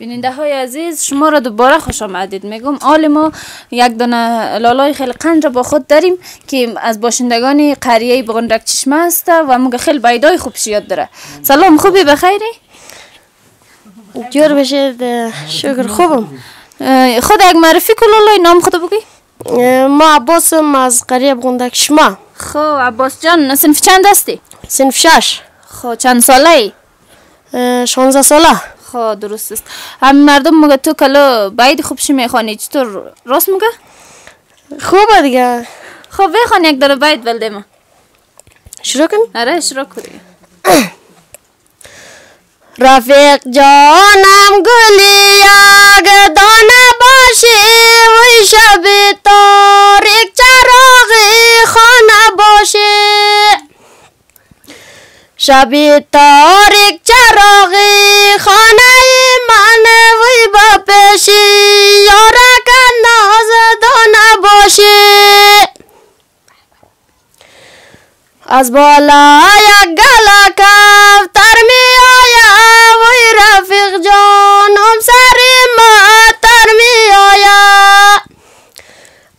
بیننده های عزیز شما را دوباره خوش آمدید میگم. آل ما یک دانه لالای خیلی قند را با خود داریم که از باشندگان قریه بغندک چشمه است و موگه خیلی بایدای خوبش یاد داره. سلام، خوبی؟ بخیری؟ جور بشید، شکر. خوبم. خود یک معرفی کن لالای، نام خود بگی. ما عباسم از قریه بغندک چشمه. خب عباس جان، سنف چند هستی؟ سنف 6. خب چند ساله ای؟ 16 ساله. خب درست است. هم مردم میگه تو کلا باید خوبش میخوانی، چطور راست میگه؟ خوبه دیگه. خب بخوان یک داره باید ولده ما. شروع کن؟ آره شروع کنیم. رفیق جانم گلی یگدان باشی و شب تاریک چراغ خانه باشی. شبی تاریک چراغی خانه من وی با پیشی یارک ناز دانه باشی. از بالا یک گلک افتر می آیا وی رفیق جانم سری ماتر می آیا.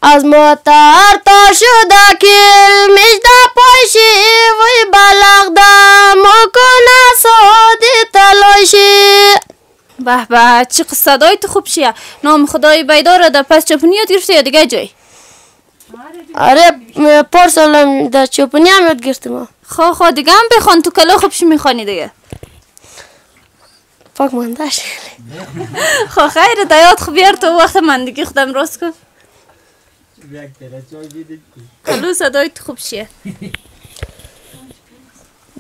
از موتر تا شده کل میجده پایشی وی بلغده مکنه سادی تلاشی. به به چی قصدای تو خوب شیه. نام خدای بیدار را در پس چپونی یاد گرفتی یا دیگه جای؟ آره پارسال در چپونی هم یاد گرفتیم. خواه خواه دیگه هم بخوان تو کلا خوبشی میخوانی دیگه. پاک منده شکلی. خواه خیره دیاد خوبیار تو وقت مندگی خودم راست کن. کلو صدای تو خوب شیه.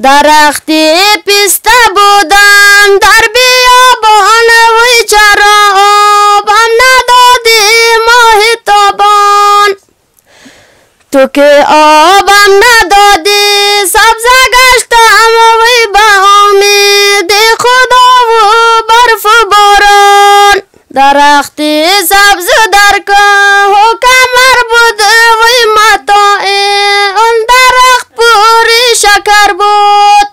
درختی پیسته بودم در بیابان وی چرا آبم ندادی ماهی تابان. تو که آبم ندادی سبزه گشتم وی به امید خدا و برف و باران. درختی سبز درکه حکمر بود وی متاع اون درخت پوری شکر بود.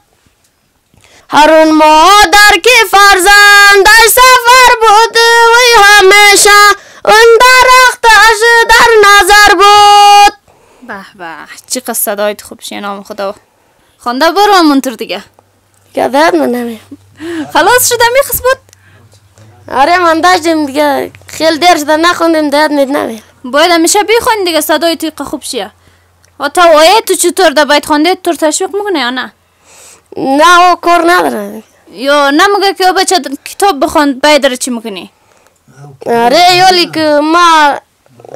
هر اون مادر که فرزندش سفر بود وی همیشه اون درختش در نظر بود. به به چی قصه دایت خوب شیه. نام خدا خانده برو همونطور دیگه گذر منمی خلاص شده میخص بود. آره من داشتیم دیگه خیلی دیر شده نخوندیم داد مید نمیم. باید همیشه بخوند دیگه صدای توی خوب شیه. حتی آیه تو چطور ده باید خونده تو تشویق میکنه یا نه؟ نه او کار نداره. یا نمیگه که او بچه کتاب بخوند باید داره چی میکنی؟ آره یالی که ما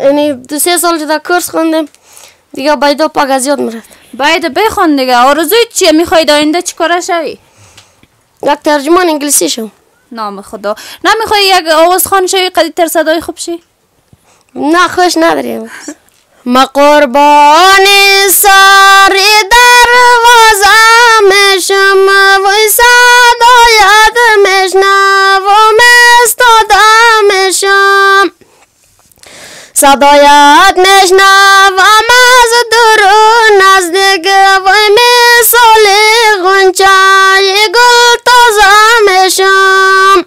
یعنی 2-3 سال شده کورس خوندیم دیگه باید پاک از یاد میرفت. باید بخوند دیگه. آرزوی چیه؟ میخوای آینده چی کاره شوی؟ یک ترجمان انگلیسی شم. نام خدا نمیخوای یک آواز خان شوی قدیتر صدای خوب شی؟ نه خوش نداریم. ما قربانی سر دروازم شم وی صدایت میشنوم استادم شم. صدایت میشنوم از درون نزدیک وی مثال غنچه گل تازه میشم.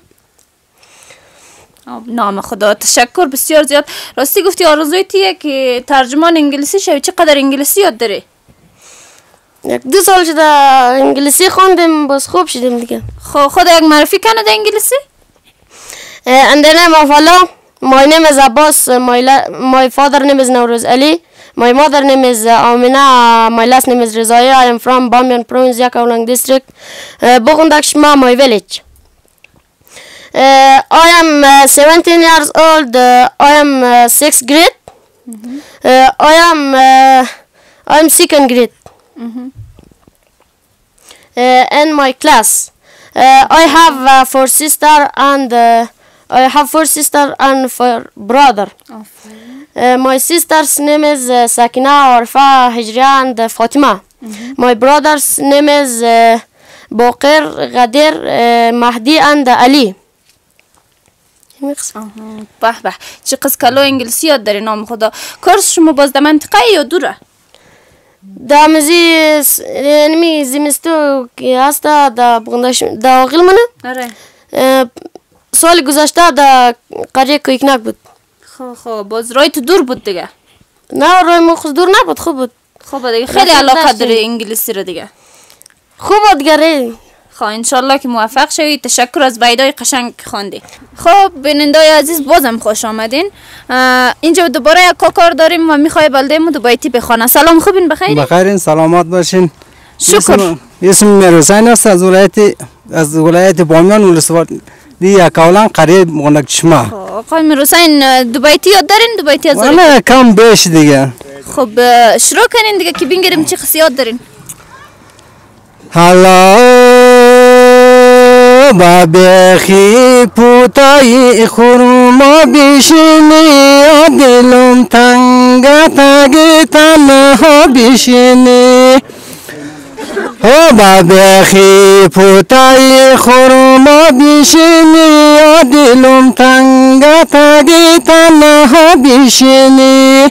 نام خدا تشکر بسیار زیاد. راستی گفتی آرزویتیه که ترجمان انگلیسی شوی. چقدر انگلیسی یاد داری؟ 1-2 سال شده انگلیسی خوندیم باز خوب شدیم دیگه. خود یک معرفی کنه در انگلیسی؟ And the name of Allah, my name is Abbas, my father name is Nauriz Ali, my mother name is Amina, my last name is Rezaia, I am from Bamyan Province, Yakawlang District, Bokundakshma, my village. I am 17 years old. I am 6th grade. I am 2nd grade. In my class, I have 4 sisters and I have 4 sisters and 4 brothers. My sister's name is Sakina, Arfa, Hajar, and Fatima. My brother's name is Baqir, Gadir, Mahdi, and Ali. بح بح چی قصد کلو انگلیسی یاد داری. نام خدا کورس شما باز در منطقه یا دوره؟ در مزی یعنی زمستو که هسته در بغندکشما در آقل منه. آره سال گذشته در قریه کویکنک بود. خب باز رای تو دور بود دیگه؟ نه رای ما خود دور نبود، خوب بود. خب دیگه خیلی علاقه داره انگلیسی رو دیگه. خوب بود دیگه. خب انشالله که موفق شوید. تشکر از بیدای قشنگ خواندی. خب بینندای عزیز بازم خوش آمدین. اینجا دوباره یک کار داریم و میخوای بلدهمو دوبایتی بخونه. سلام خوبین بخیرین؟ بخیرین سلامت باشین. شکر. اسمم رزایا است از ولایت بامیان ولسوالی یکاولنگ قریه بوکندکشما. آقای میرحسین دوبایتی یاد دارین؟ دوبایتی از من کم بیش دیگه. خب شروع کنین دیگه که بینگریم چی خاصی یاد دارین. حالا بابخی پوتای خورما بیشینی دلم تنگا تنگی تنها بیشینی او بابخی پوتای خورما بیشینی دلم تنگا تنگی تنها بیشینی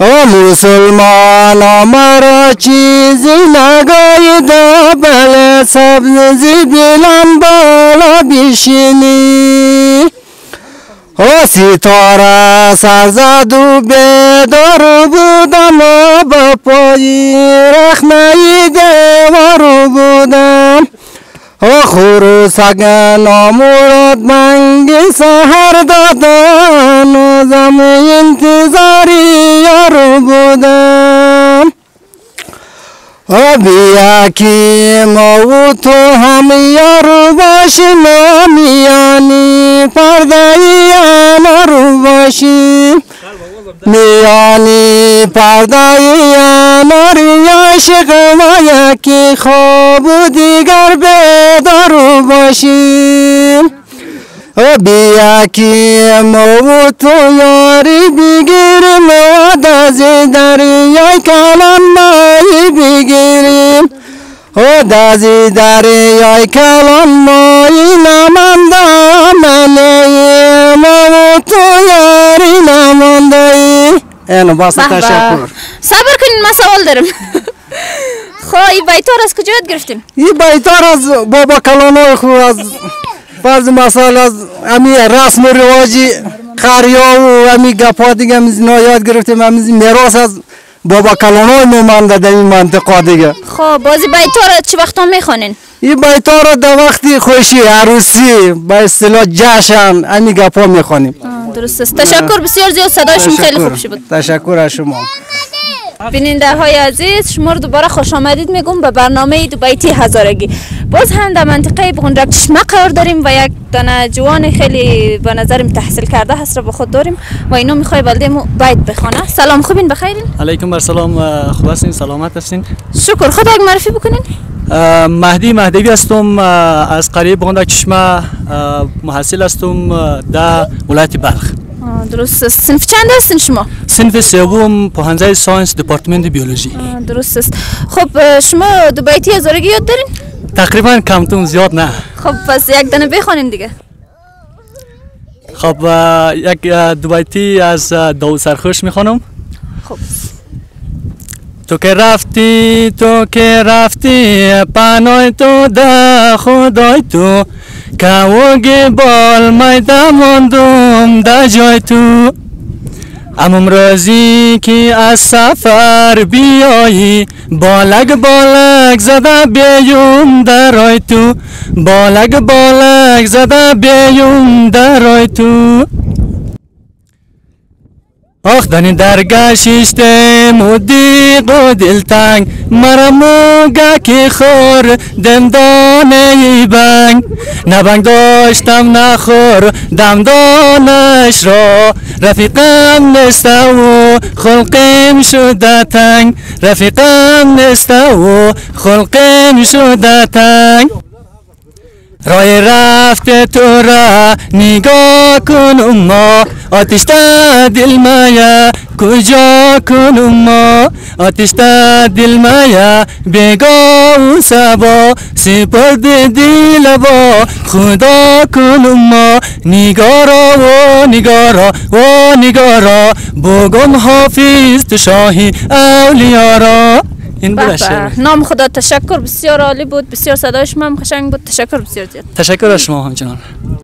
او مسلمان مرا چیزی نگاید بله سبزی دلم بالا بیشینی او ستاره سرزد و بیدار بودم و با پای رخمه دیوار بودم او خور سگن آمورد منگی سهر دادن و زمین انتظاری یار بودم او بیا که ما و تو هم یار باشیم میانی پرده یار باشیم میانی پرده یار عشق ما یکی خواب و دیگر بیدار باشیم او بیا که ما و تو یاری بگیریم و از دریای کلمایی بگیریم و از دریای کلمایی نمانده منه ما و تو یاری نمانده اینو باز تشکر صبر کنین من سوال دارم. خواه این بیتار از کجا یاد گرفتیم؟ این بیتار از بابا کلانای خود از بعض مسائل از امی رسم و رواجی قریا و امی گپا دیگه میزنا یاد گرفتیم. امی میراث از بابا کلانای مونده در این منطقه دیگه. خب بازی بیتار چه وقتا میخوانین؟ این بیتار در وقتی خوشی عروسی به اصطلاح جشن امی گپا میخوانیم. درست است. تشکر بسیار زیاد، صدایشون خیلی خوب شد. تشکر از شما. بیننده های عزیز شما رو دوباره خوش آمدید میگم به برنامه دوبایتی هزارگی. باز هم در منطقه بوکندکشما قرار داریم و یک دانه جوان خیلی به نظرم تحصیل کرده هست رو با خود داریم و اینو میخوای بلدهمو بیت بخونه. سلام خوبین بخیرین؟ علیکم بر سلام. خوب هستین؟ سلامت هستین؟ شکر. خود یک معرفی بکنین. مهدی مهدوی هستم از قریه بوکندکشما، محصل هستم در ولایت بلخ. درست است. سنف چند هستین شما؟ سنف سوم پوهنځی ساینس دپارتمنت بیولوژی. درست است. خب شما دوبایتی هزارگی یاد دارین؟ تقریبا کمتون زیاد نه. خب پس یک دانه بخوانیم دیگه. خب یک دوبایتی از داود سرخوش میخوانم. خب تو که رفتی پناه تو ده خدای تو کاوگی بال میده ماندم ده جای تو امم رازی که از سفر بیایی بالک زده بیوم درای تو بالک زده بیوم درای تو آخ دانی درگششتم و دیگ و دلتنگ مرم و گکی خور دمدانه ای بنگ نبنگ داشتم نخور دمدانش را رفیقم نسته و خلقم شده تنگ رفیقم نسته و خلقم شده تنگ رای رفته تو را نگاه کنم ما آتش تا دل مایا کجا کنم ما آتش تا دل مایا بگاه و سبا سپرده دل با خدا کنم ما نگارا و نگارا و نگارا بگم حافظ تو شاهی اولیارا. نام خدا. تشکر بسیار عالی بود، بسیار صدایش هم قشنگ بود. تشکر بسیار زیاد. تشکر از شما همچنان.